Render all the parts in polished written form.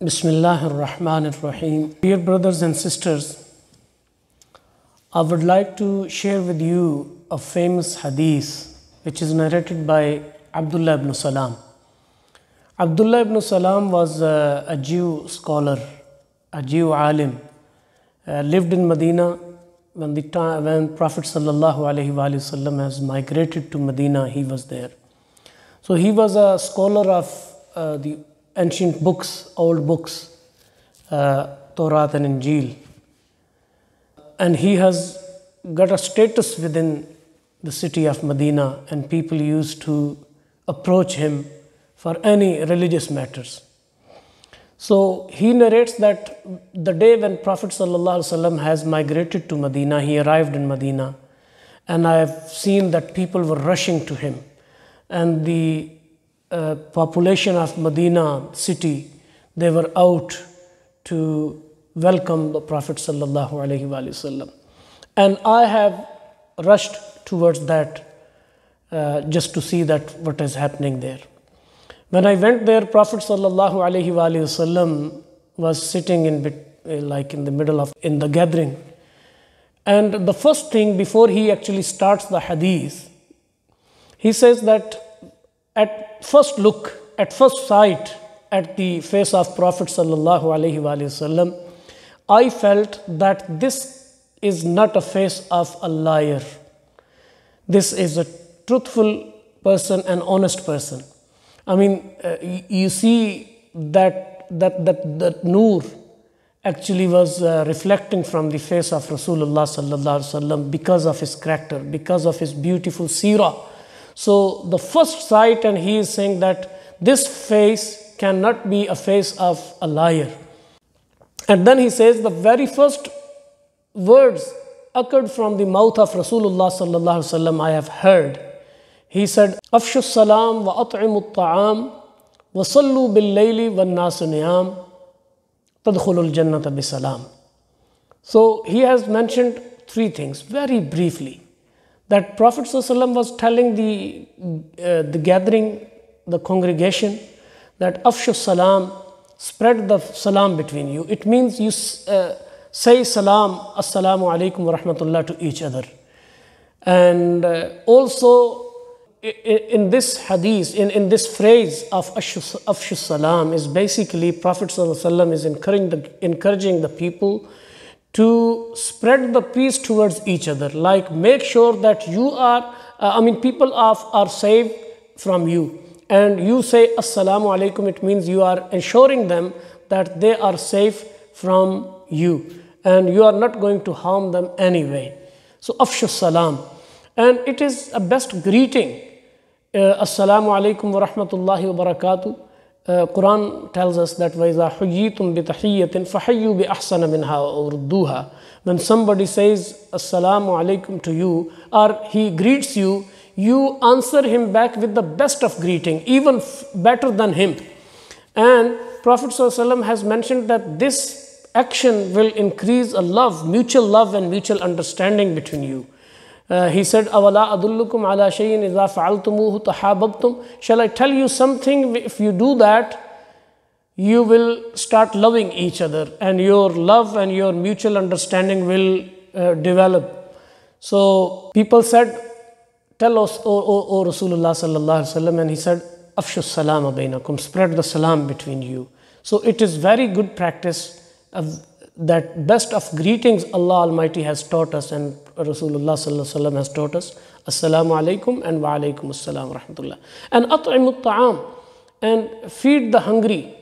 Bismillahir Rahmanir Rahim. Dear brothers and sisters, I would like to share with you a famous hadith which is narrated by Abdullah ibn Salam. Abdullah ibn Salam was a Jew scholar, a Jew alim, lived in Medina when Prophet Sallallahu Alaihi Wasallam has migrated to Medina. He was there. So he was a scholar of the ancient books, old books, Torah and Injil. And he has got a status within the city of Medina, and people used to approach him for any religious matters. So he narrates that the day when Prophet Sallallahu Alaihi Wasallam has migrated to Medina, he arrived in Medina, and I have seen that people were rushing to him, and the population of Medina city, they were out to welcome the Prophet Sallallahu Alaihi Wasallam. And I have rushed towards that just to see that what is happening there. When I went there, Prophet Sallallahu Alaihi Wasallam was sitting in the middle of the gathering. And the first thing before he actually starts the hadith, he says that at first look, at first sight at the face of Prophet Sallallahu Alaihi Wasallam, I felt that this is not a face of a liar. This is a truthful person, an honest person. I mean, you see that noor actually was reflecting from the face of Rasulullah Sallallahu Alaihi Wasallam because of his character, because of his beautiful seerah. So the first sight, and he is saying that this face cannot be a face of a liar. And then he says the very first words occurred from the mouth of Rasulullah Sallallahu Alaihi Wasallam I have heard. He said, "Afshu salam wa at'imu ta'am wa sallu bil layli wa nasu niyam tadkhulul jannata bi salam." So he has mentioned three things very briefly. That Prophet ﷺ was telling the gathering, the congregation, that Afshu salam, spread the salam between you. It means you say salam, assalamu alaikum wa rahmatullah, to each other. And also in this hadith, in this phrase of Afshu salam, is basically Prophet ﷺ is encouraging the people to spread the peace towards each other, like make sure that you are, people are saved from you. And you say assalamu alaikum, it means you are ensuring them that they are safe from you, and you are not going to harm them anyway. So Afshu salam. And it is a best greeting. Assalamu alaikum wa rahmatullahi wa barakatuh. Quran tells us that وَإِذَا حُيِّيتُمْ بِتَحِيَّةٍ فَحَيُّوا بِأَحْسَنَ مِنْهَا أُرْدُوهَا. When somebody says assalamu alaikum to you, or he greets you, you answer him back with the best of greeting, even better than him. And Prophet ﷺ has mentioned that this action will increase a love and mutual understanding between you. He said, "Awala adullukum ala shay'in idha fa'altumuhu tahabbtum." Shall I tell you something? If you do that, you will start loving each other, and your love and your mutual understanding will develop. So people said, "Tell us, O Rasulullah Sallallahu Alaihi Wasallam," and he said, "Afshu salam bainakum," spread the salam between you. So it is very good practice of that best of greetings Allah Almighty has taught us, and Rasulullah Sallallahu Alaihi Wasallam has taught us, assalamu alaikum and wa alaikum assalam wa rahmatullah. And at'imu ta'am, and feed the hungry.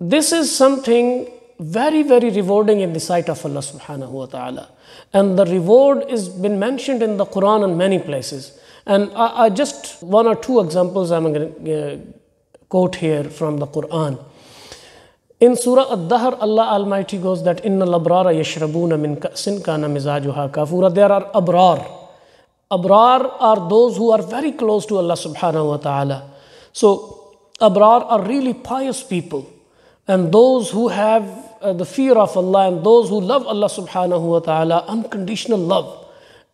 This is something very, very rewarding in the sight of Allah Subhanahu Wa Ta'ala. And the reward has been mentioned in the Quran in many places. And I just one or two examples I'm going to quote here from the Quran. In Surah Ad-Dhahr, Allah Almighty goes that innal abrara yashrabuna min ka'sin kana mizajuha kafura. There are abrar. Abrar are those who are very close to Allah Subhanahu Wa Ta'ala. So abrar are really pious people, and those who have the fear of Allah, and those who love Allah Subhanahu Wa Ta'ala, unconditional love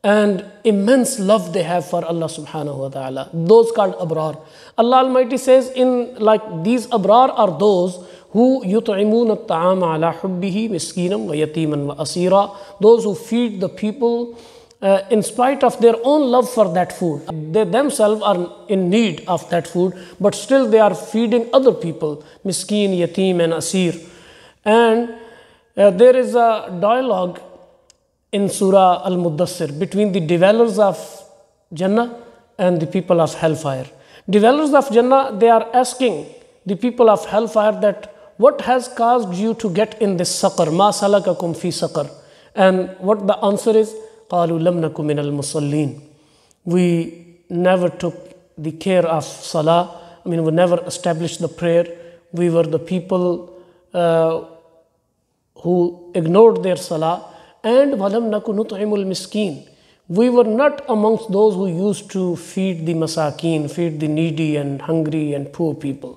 and immense love they have for Allah Subhanahu Wa Ta'ala. Those called abrar. Allah Almighty says in like these abrar are those who yut'imun at-ta'am ala hubbihi miskinan wa yatiman wa asira, those who feed the people in spite of their own love for that food. They themselves are in need of that food, but still they are feeding other people, miskin, yatim and asir. And there is a dialogue in Surah Al-Muddassir between the dwellers of Jannah and the people of hellfire. Dwellers of Jannah, they are asking the people of hellfire that what has caused you to get in this saqar, ma salakakum fi saqar, and what the answer is, qalu lam naku minal musallin, we never took the care of salah, we never established the prayer, we were the people who ignored their salah, and walam naku nut'imul miskin, we were not amongst those who used to feed the masakin, feed the needy and hungry and poor people.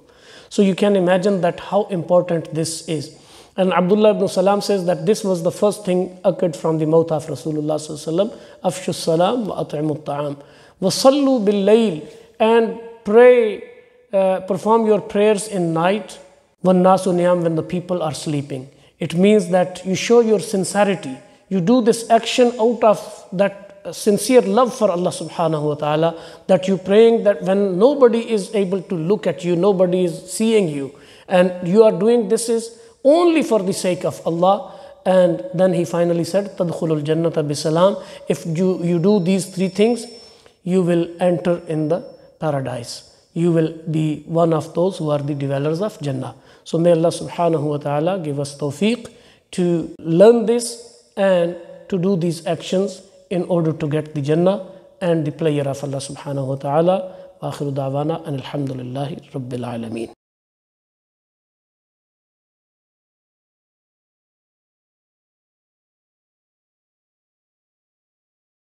So you can imagine that how important this is. And Abdullah ibn Salam says that this was the first thing occurred from the mouth of Rasulullah Sallallahu Alaihi Wasallam. Afshu salam wa at'imu ta'am. Wa sallu bil layl, and pray, perform your prayers in night. Wa nasu niyam, when the people are sleeping. It means that you show your sincerity. You do this action out of that sincere love for Allah subhanahu wa ta'ala, that you praying that when nobody is able to look at you, nobody is seeing you, and you are doing this is only for the sake of Allah. And then he finally said, Tadkhulul Jannata bisalam, if you do these three things, you will enter in the paradise. You will be one of those who are the dwellers of Jannah. So may Allah subhanahu wa ta'ala give us tawfiq to learn this and to do these actions in order to get the Jannah and the pleasure of Allah subhanahu wa ta'ala. Wa Aakhiru Da'wana and Alhamdulillahi Rubbil Alamin.